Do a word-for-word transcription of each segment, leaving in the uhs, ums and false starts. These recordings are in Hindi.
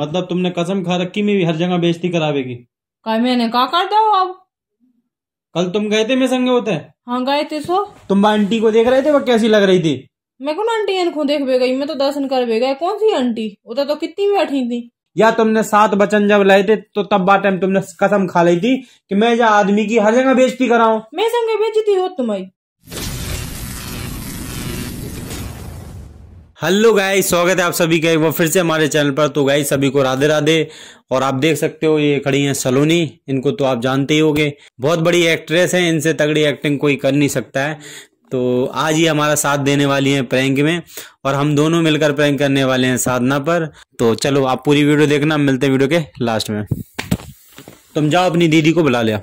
मतलब तुमने कसम खा रखी मेरी हर जगह बेइज्जती करावेगी। का मैंने का कर दो अब? कल तुम गए थे मेरे संगे होते? हाँ गए थे। सो तुम आंटी को देख रहे थे वो कैसी लग रही थी? मैं कौन आंटी इनको देख बे गई, मैं तो दर्शन कर बे गए। कौन सी आंटी? उधर तो कितनी बैठी थी। या तुमने सात बचन जब लाए थे तो तब बात टाइम तुमने कसम खा ली थी कि मैं जा आदमी की हर जगह बेइज्जती कराऊं। मेरे संगे बेइज्जती हो तुम्हारी। हेलो गाइस, स्वागत है आप सभी का एक बार फिर से हमारे चैनल पर। तो गाइस सभी को राधे राधे। और आप देख सकते हो ये खड़ी हैं सलोनी, इनको तो आप जानते ही होंगे, बहुत बड़ी एक्ट्रेस हैं, इनसे तगड़ी एक्टिंग कोई कर नहीं सकता है। तो आज ये हमारा साथ देने वाली हैं प्रैंक में, और हम दोनों मिलकर प्रैंक करने वाले हैं साधना पर। तो चलो आप पूरी वीडियो देखना, मिलते हैं वीडियो के लास्ट में। तुम जाओ अपनी दीदी को बुला ले।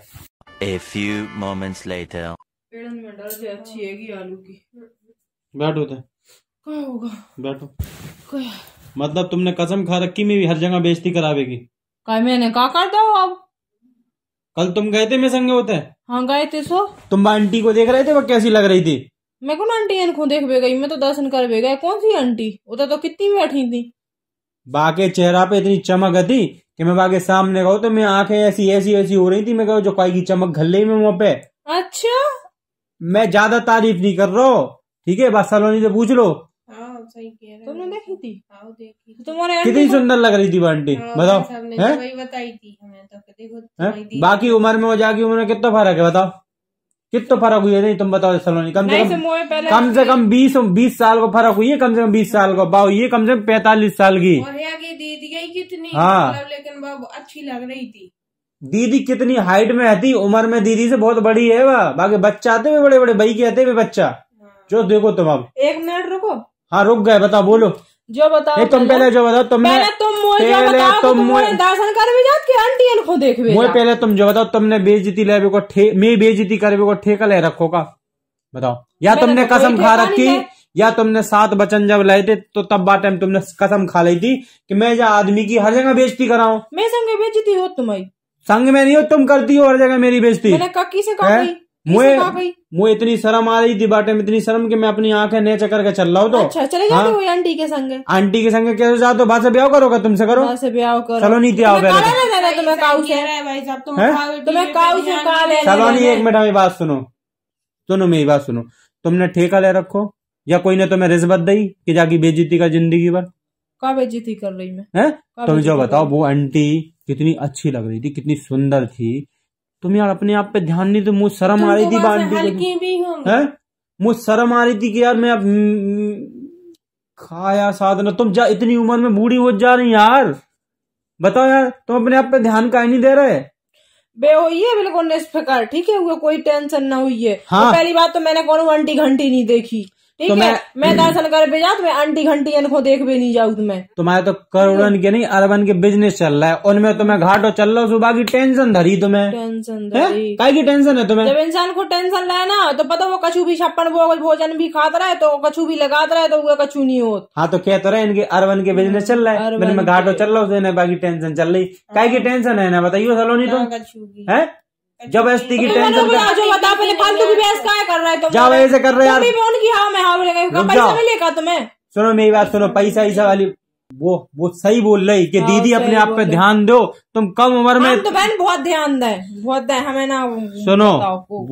बैठो क्या होगा? बैठो। क्या मतलब तुमने कसम खा रखी मेरी हर जगह बेइज्जती करावेगी। का मैंने का कर दो अब? कल तुम गए थे मेरे संगे होते? हाँ गए थे। सो तुम आंटी को देख रहे थे वो कैसी लग रही थी? मैं कौन आंटी इनको देख बे गई, मैं तो दर्शन कर बे गए। कौन सी आंटी? उधर तो कितनी बैठी थी। बा के चेहरा पे इतनी चमक थी कि मैं बा के सामने गो तो मेरी आंखें ऐसी ऐसी ऐसी हो रही थी। मैं जो पाई की चमक घल रही मुँह पे। अच्छा, मैं ज्यादा तारीफ नहीं कर रहा हूँ, ठीक है? बस सलोनी से पूछ लो। सही कह रहे, तुमने देखी थी? हाँ देखी थी। तुम्हारे कितनी सुंदर लग रही थी आंटी, बताओ? है वही बताई थी हमें तो। देखो बाकी उम्र में, वो जाकी उम्र में कितना फर्क है बताओ? कितना फर्क हुई है? नहीं तुम बताओ सलोनी, कम से कम कम से कम बीस बीस साल को फर्क हुई है, कम से कम बीस साल को। बाव ये कम से कम पैंतालीस साल की। दीदी गई कितनी, हाँ लेकिन बाबू अच्छी लग रही थी। दीदी कितनी हाइट में थी, उम्र में दीदी से बहुत बड़ी है वह। बाकी बच्चा आते हुए बड़े बड़े भाई के आते हुए बच्चा जो देखो तुम। अब एक मिनट रुको। हाँ रुक गए, बताओ बोलो जो बताओ। तुम पहले जो बताओ, तुमने पहले तुम बताओ तुम मोए दर्शन कर भी जात के आंटी इनको देख भी मोए। पहले तुम जो बताओ, तुमने बेइज्जती लेवे को ठे मैं बेइज्जती करवे को ठेका ले रखो का बताओ? या तुमने कसम खा रखी, या तुमने सात बचन जब लाए थे तो तब बात टाइम तुमने कसम खा ली थी कि मैं जा आदमी की हर जगह बेइज्जती कराऊं। मैं संग बेइज्जती हो तुम्हारी, संग में नहीं हो, तुम करती हो हर जगह मेरी बेइज्जती। कक्की से मुझे मुझे इतनी शर्म आ रही थी बाटे में, इतनी शर्म कि मैं अपनी आंखें ने चकर के चल रहा हूँ। तो अच्छा चले जाते हो आंटी के संगे? आंटी के संगे कैसे जाते हो? बात से ब्याह करोगे? तुमसे करो, बात से ब्याह करो। सलोनी थी आओ पहले। तुम्हें काऊ से भाई साहब, तुम्हें काऊ से का ले। सलोनी एक मिनट मेरी बात सुनो, सुनो मेरी बात सुनो। तुमने ठेका ले रखो या कोई ने तुम्हें रिश्वत दी कि जाकी बेइज्जती का जिंदगी भर? का बेइज्जती कर रही मैं? तुम जो बताओ, वो आंटी कितनी अच्छी लग रही थी, कितनी सुंदर थी। तुम यार अपने आप पे ध्यान नहीं, तो मुझे शर्म आ रही थी बात। मुझे शर्म आ रही थी कि यार मैं अब खाया साधना। तुम जा इतनी उम्र में बूढ़ी हो जा रही यार, बताओ यार तुम अपने आप पे ध्यान का ही नहीं दे रहे। बे होइए बिल्कुल इस प्रकार, ठीक है? हुआ कोई टेंशन ना हुई है। हाँ। तो पहली बात तो मैंने कौन आंटी घंटी नहीं देखी, ठीक है? मैं, मैं दर्शन कर भेजा तो मैं आंटी घंटी इनको देख भी नहीं जाऊ। तुम्हें तुम्हारे तो करोड़न के नहीं अरबन के बिजनेस चल रहा है, उनमें तुम्हें घाटो चल रहा हूँ। सुबह की टेंशन धरी तुम्हें, टेंशन धरी काहे की टेंशन है तुम्हें? जब इंसान को टेंशन रहे ना तो पता वो कछु भी छप्पन वो भोजन भी खाता रहे तो कछु भी लगाता रहे तो वो कछु नहीं होता। हाँ तो कहते रहे इनके अरबन के बिजनेस चल रहा है, मेरे में घाटो चल रहा हूँ, बाकी टेंशन चल रही। काहे की टेंशन है ना बताइयो सलोनी? तुम है जबरदस्ती की टेंशन फालतू की बहस काहे कर रहा है? जाओ ऐसे कर रहे यार। पैसा तुम्हें सुनो मेरी बात सुनो, पैसा ऐसा वाली वो वो सही बोल रही कि दीदी अपने आप पे ध्यान दो। तुम कम उम्र में तो बहन बहुत ध्यान दे, बहुत दे हमें ना। सुनो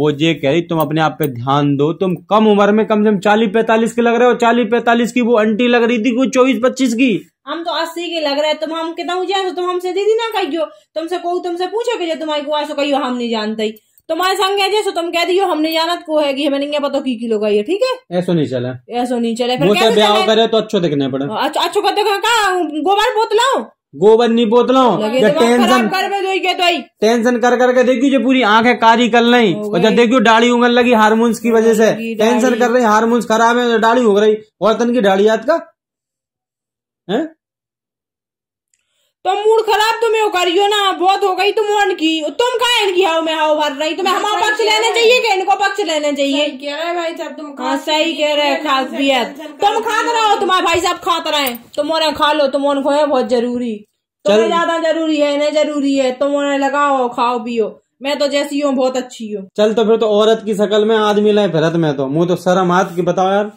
वो ये कह रही तुम अपने आप पे ध्यान दो, तुम कम उम्र में कम से कम चालीस पैंतालीस के लग रहे हो। चालीस पैंतालीस की वो आंटी लग रही थी कोई चौबीस पच्चीस की, हम तो अस्सी के लग रहे हैं। तुम हम कितना जाए तुम हमसे दीदी ना कहियो, तुमसे को तुमसे पूछो कि तुम्हारी गुआ सो कहियो हम नहीं जानते, तुम्हारे संग है जैसे तुम कह दियो हमने जानत को है कि हमें नहीं पता की किलो का ये, ठीक है? ऐसा नहीं चला, ऐसा नहीं चले। ब्याह करे तो अच्छो दिखने पड़े। अच्छा अच्छो करते गोबर बोतलाओ, गोबर नहीं बोतलाओ। टेंशन टेंशन कर करके देखियो जो पूरी आंखें कारी कर रही, और जब देखियो दाढ़ी उगल लगी हार्मोन्स की वजह से। टेंशन कर रही, हार्मोन्स खराब है, दाढ़ी उग रही। औरतन की दाढ़ी याद का है तो मूड खराब तुम्हें करियो ना, बहुत हो गई तुम उनकी। तुम कहा इनकी हाव में हाव भर रही, तुम्हें हमारा पक्ष लेना चाहिए कि इनको पक्ष लेना चाहिए? कह रहे भाई साहब तुम खा, सही कह रहे खास भी है। तुम खाते रहो, तुम्हारे भाई साहब खाते रहे, तुम उन्हें खा लो, तुम उनको है बहुत जरूरी, तुम्हें ज्यादा जरूरी है, इन्हें जरूरी है। तुम उन्हें लगाओ, खाओ पियो। मैं तो जैसी हूँ बहुत अच्छी हूँ। चल तो फिर तो औरत की शकल में आदमी लाए फिरत में तो मुँह तो शर्म हाथ की, बताओ यार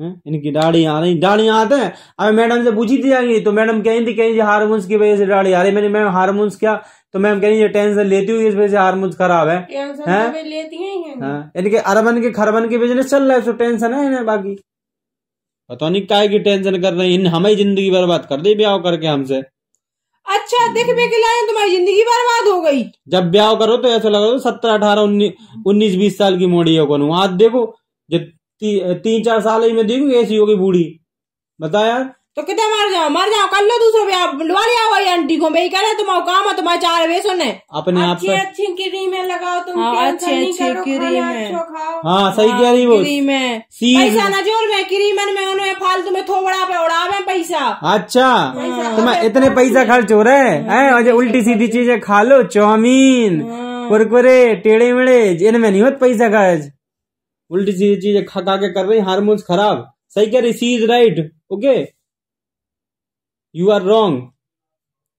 हैं? इनकी दाढ़ियाँ आ रही दाढ़ियाँ आते हैं। अब मैडम से पूछी थी जाएंगी तो मैडम कहीं थी कहीं हार्मोन्स की वजह से दाढ़ी आ रही। मैंने मैम हार्मोन्स क्या, तो मैम कह रही है टेंशन लेती हुई इस वजह से हार्मोन्स खराब है, है? लेती हैं इनके अरबन के खरबन के बिजनेस चल रहा है, तो टेंशन है इन्हें। बाकी पता नहीं काहे की टेंशन कर रही है, हमारी जिंदगी बर्बाद कर दी ब्याह करके हमसे। अच्छा देख बे के लाए तुम्हारी जिंदगी बर्बाद हो गई। जब ब्याह करो तो ऐसा लगा सत्रह अठारह उन्नीस उन्नीस बीस साल की मोड़ी हो कौन। आज देखो जब ती, तीन चार साल ही में देखो ऐसी होगी बूढ़ी। बता यार तो कितना मर जाओ मर जाओ कर लो दूसरों पे आंटी को भाई करे तुम काम है तुम्हारे चार वे सुने अपने आप से। अच्छी क्रीम लगाओ तुम, अच्छी अच्छी क्रीम है। हाँ सही कह रही वो क्रीम है, पैसा न जोर में क्रीम में उन्हें फालतू में थोबड़ा पे उड़ा में पैसा। अच्छा तुम्हें इतने पैसा खर्च हो रहे हैं उल्टी सीधी चीजें खा लो, चाउमीन कुरकुरे टेढ़े मेढ़े, इनमें नहीं होता पैसा खर्च। उल्टी सीधी चीजें खा खा के कर रही हार्मोन्स खराब। सही कह रही, she is right. Okay You are wrong।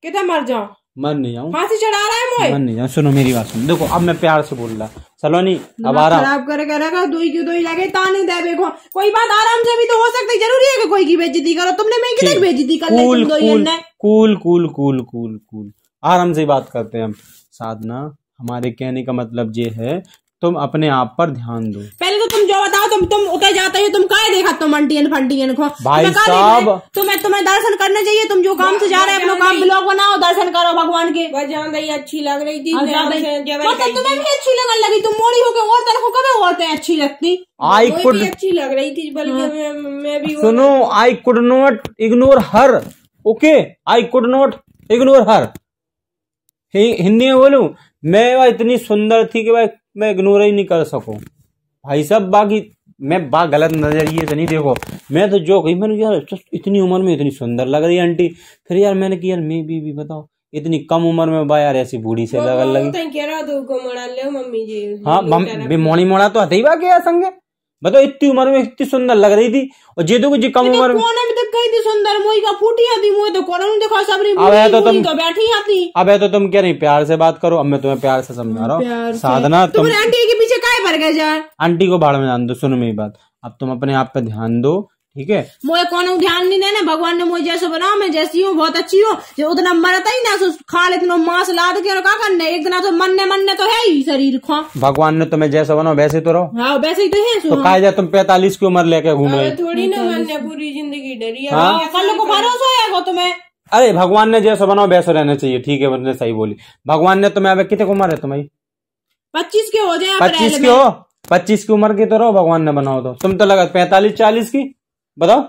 कितना मर जाऊं? मर नहीं आऊं। फांसी चढ़ा रहा है मुझे? मर नहीं आऊं। सुनो मेरी बात सुनो, देखो अब मैं प्यार से बोल रहा। सलोनी अब आ रहा खराब करे करेगा दुई क्यों दुई लगे ताने दे देखो। कोई बात आराम से भी तो हो सकती है, जरूरी है कि कोई की बेइज्जती करो। तुमने मैं किधर बेइज्जती कर ली तुम दो ने? Cool cool cool cool cool आराम से बात करते हैं हम। साधना हमारे कहने का मतलब ये है तुम अपने आप पर ध्यान दो। पहले तो तुम जो बताओ तुम तुम उतर जाते हो, तुम काहे देखा तुम अंटियन फंटियन को। भाई साहब तुम्हें तुम्हें दर्शन करने चाहिए, तुम जो काम से जा रहे हो अपना काम ब्लॉग बनाओ, दर्शन करो भगवान के। भाई अच्छी लग रही थी तुम्हें भी अच्छी लगन लगी, तुम मोड़ी होकर और तरफ कभी औरतें अच्छी लगती। आई कुड अच्छी लग रही थी बल्कि मैं भी। सुनो I could not ignore her. Okay I could not ignore her. Hindi में बोलूं मैं इतनी सुंदर थी कि भाई मैं इग्नोर ही नहीं कर सकूं। भाई साहब बाकी मैं बा गलत नजरिए से नहीं देखो, मैं तो जो कही मैंने यार इतनी उम्र में इतनी सुंदर लग रही है आंटी। फिर यार मैंने कि यार मैं भी, भी बताओ इतनी कम उम्र में बा यार ऐसी बूढ़ी से लगन लगी। हाँ मम्मी मोड़ी मोड़ा तो हते ही बाकी यार संगे। बताओ इतनी उम्र में इतनी सुंदर लग रही थी और जे देखो जी कम उम्र में सुंदर मोई का फूटी आती तो देखा सबरी तो तुम तो बैठी आती। अब है तो तुम कह रही प्यार से बात करो, अब मैं तुम्हें प्यार से समझा रहा हूँ। साधना तुम आंटी के पीछे काहे पड़ गए यार, आंटी को भाड़ में जान दो। सुनो मेरी बात, अब तुम अपने आप पे ध्यान दो ठीक है। मुझे कौन ध्यान नहीं देना, भगवान ने मुझे जैसे बनाओ मैं जैसी हूँ बहुत अच्छी हूँ। उतना मरता ही ना खाल इतना मांस लाद के क्या करने, एक दिन तो मरने मरने तो है ही शरीर खा। भगवान ने तुम्हें जैसा बनाओ वैसे तो रहो। हाँ वैसे ही तो है। तो कायदा तुम पैंतालीस की उम्र लेके घूम रहे थोड़ी ना, मरने पूरी जिंदगी डरी है तुम्हें। अरे भगवान ने जैसा बनाओ वैसे रहना चाहिए ठीक है। मैंने सही बोली, भगवान ने तुम्हें कितने उम्र है तुम्हारी? पच्चीस के हो जाए, पच्चीस के हो, पच्चीस की उम्र की तो रहो। भगवान ने बनाओ तो तुम तो लगा पैंतालीस चालीस की। बताओ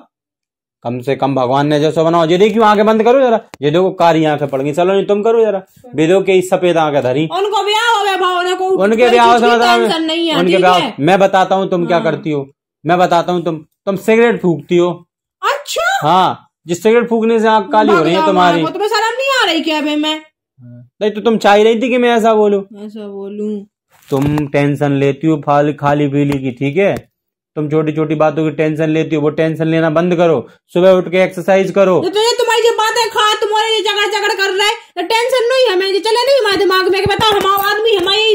कम से कम भगवान ने जैसा बनाओ। ये देखियो आंखें बंद करो जरा, ये देखो कारी आंखें पड़ गई। चलो नहीं तुम करो जरा, बेदो के सफेद आंखें धरी उनको ब्याह उनके ब्याह समझ उनके ब्याह। मैं बताता हूँ तुम क्या करती हो, मैं बताता हूँ तुम तुम सिगरेट फूकती हो। अच्छा हाँ जिस सिगरेट फूकने से आंख काली हो रही है तुम्हारी, तुम्हें शर्म नहीं आ रही क्या? मैं नहीं तो तुम चाह रही थी कि मैं ऐसा बोलूं ऐसा बोलूं। तुम टेंशन लेती हो फाल खाली पीली की ठीक है, तुम छोटी छोटी बातों की टेंशन लेती हो। वो टेंशन लेना बंद करो, सुबह उठ के एक्सरसाइज करो। तो तुझे तुम्हारी जो बातें खा तुम्हारे ये झगड़ झगड़ कर रहा है तो टेंशन नहीं हमें चले नहीं हमारे दिमाग में। बताओ हमारा आदमी हमारी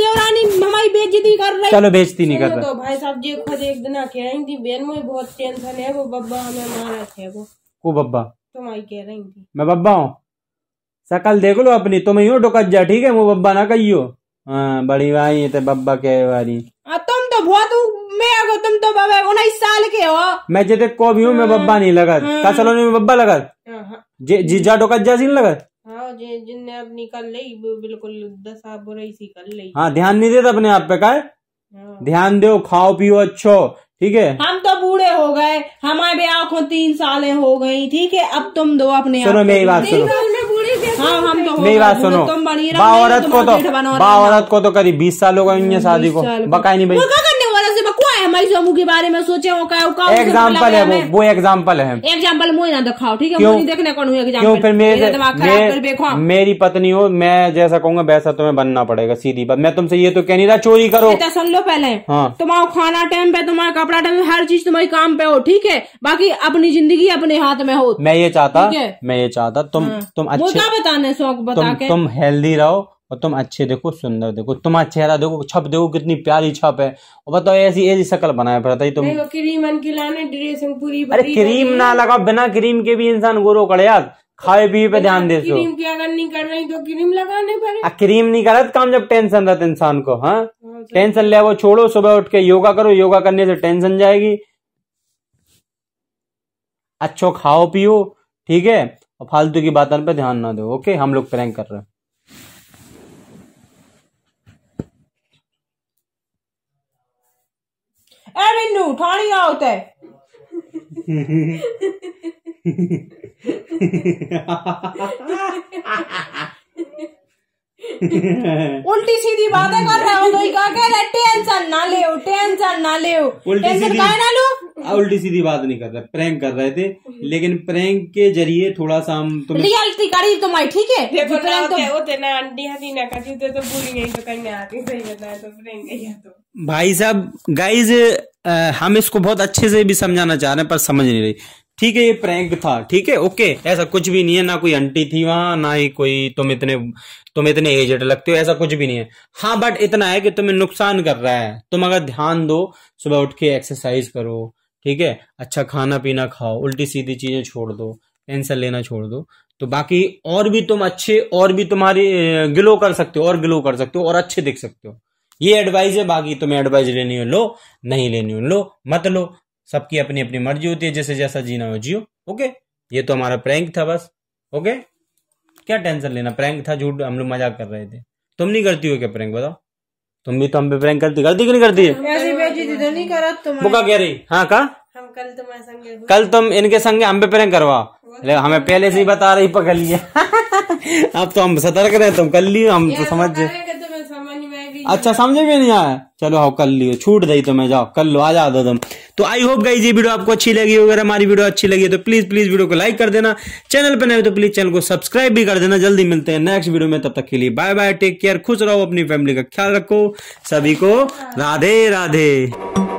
देवरानी हमारी बेइज्जती कर रही है। चलो बेइज्जती नहीं कर रहा तो भाई साहब जी खुद एक दिन कह रही थी बहन मुझे बहुत टेंशन है, वो बब्बा हमें मारा थे। वो को बब्बा तुम्हारी कह रही थी? मैं बब्बा हूँ? शकल देख लो अपनी, तुम ही हो डुकत जा ठीक है। वो बब्बा ना कहियो। हाँ बड़ी भाई तो बब्बा कह वाली तुम तो बहुत मैं तुम तो बाबा उन्नीस साल के हो। मैं जेते को भी हूँ मैं बब्बा नहीं लगत का सलोनी में बब्बा लगत जी जी जा डोका जा सीन लगत। हाँ जी जिनने अब निकल ली बिल्कुल दशा बुराई सी कर ली। हाँ ध्यान नहीं देता अपने आप पे का ध्यान दो, खाओ पियो अच्छो ठीक है। हम तो बूढ़े हो गए, हमारे ब्याह को तीन सालें हो गई ठीक है। अब तुम दो अपने सुनो मेरी बात सुनो। हाँ हम तो मेरी बात सुनो, बाऔरत को तो बाऔरत को तो करीब बीस साल हो गए शादी को बकाई नहीं भाई के बारे में सोचे हो का एग्जाम्पल है वो वो एग्जाम्पल है एग्जाम्पल मुझे ना दिखाओ ठीक है। क्यों देखने कौन क्यों फिर मेरे मेरे मेरी पत्नी हो मैं जैसा कहूँगा वैसा तुम्हें बनना पड़ेगा सीधी बात। मैं तुमसे ये तो कह नहीं रहा चोरी करो, सुन लो पहले। हाँ तुम्हारा खाना टाइम पे तुम्हारा कपड़ा टाइम पे हर चीज तुम्हारी काम पे हो ठीक है, बाकी अपनी जिंदगी अपने हाथ में हो। मैं ये चाहता मैं ये चाहता तुम तुम अच्छा बताने शौक बता के तुम हेल्दी रहो और तुम अच्छे देखो, सुंदर देखो, तुम्हारा चेहरा देखो, छप देखो कितनी प्यारी छप है। और बताओ ऐसी ऐसी शक्ल बनाए पड़ता है तुम। क्रीम ड्रेसिंग पूरी, अरे क्रीम ना लगा, बिना क्रीम के भी इंसान गोरो कड़े यार, खाए पी पे ध्यान दे। क्रीम की अगर नहीं कर रही तो क्रीम लगाने पर। क्रीम नहीं कर रहा तो काम, जब टेंशन रहता इंसान को। हाँ टेंशन ले वो छोड़ो, सुबह उठ के योगा करो, योगा करने से टेंशन जाएगी। अच्छो खाओ पियो, ठीक है, और फालतू की बातों पे ध्यान ना दो। ओके हम लोग प्रैंक कर रहे हैं। उल्टी सीधी बातें कर रहे हो तो ही कह रहे टेंशन ना ले, टेंशन ना ले। उल्टी सीधी ना लो, उल्टी सीधी बात नहीं कर रहे, प्रैंक कर रहे थे, लेकिन प्रैंक के जरिए थोड़ा सा हम तुम रियलिटी करी तुम्हारी, ठीक है। देखो तो तो पूरी नहीं तो करने आती, सही बताया तो प्रैंक। तो भाई साहब गाइज हम इसको बहुत अच्छे से भी समझाना चाह रहे हैं पर समझ नहीं रही, ठीक है। ये प्रैंक था, ठीक है, ओके। ऐसा कुछ भी नहीं है, ना कोई आंटी थी वहां, ना ही कोई तुम इतने तुम इतने एजेड लगते हो, ऐसा कुछ भी नहीं है। हाँ बट इतना है कि तुम्हें नुकसान कर रहा है। तुम अगर ध्यान दो, सुबह उठ के एक्सरसाइज करो, ठीक है, अच्छा खाना पीना खाओ, उल्टी सीधी चीजें छोड़ दो, टेंशन लेना छोड़ दो, तो बाकी और भी तुम अच्छे और भी तुम्हारी ग्लो कर सकते हो, और ग्लो कर सकते हो और अच्छे दिख सकते हो। ये एडवाइस है, बाकी तुम्हें एडवाइस लेनी हो लो, नहीं लेनी हो लो मत लो, सबकी अपनी अपनी मर्जी होती है, जैसे जैसा जीना हो जियो। ओके ये तो हमारा प्रैंक था बस, ओके, क्या टेंशन लेना, प्रैंक था, झूठ, हम लोग मजाक कर रहे थे। तुम नहीं करती हो क्या प्रैंक, बताओ? तुम भी तो हम पे प्रैंक करती करती कि नहीं करती है? वो क्या कह रही, हाँ कहा कल तुम्हारे संग, कल तुम इनके संग हम पे प्रैंक करवा, हमें पहले से ही बता रही, पकड़ लिया। अब तो हम सतर्क रहे, तुम कर लियो, हम तो समझ गए। अच्छा समझे भी नहीं आया, चलो आओ कर लियो, छूट दई तुम्हें, जाओ कर लो, आ जाओ तुम। तो आई होप गाइस ये वीडियो आपको अच्छी लगी हो। अगर हमारी वीडियो अच्छी लगी है तो प्लीज प्लीज वीडियो को लाइक कर देना, चैनल पर नए हो तो प्लीज चैनल को सब्सक्राइब भी कर देना। जल्दी मिलते हैं नेक्स्ट वीडियो में, तब तक के लिए बाय बाय, टेक केयर, खुश रहो, अपनी फैमिली का ख्याल रखो, सभी को राधे राधे।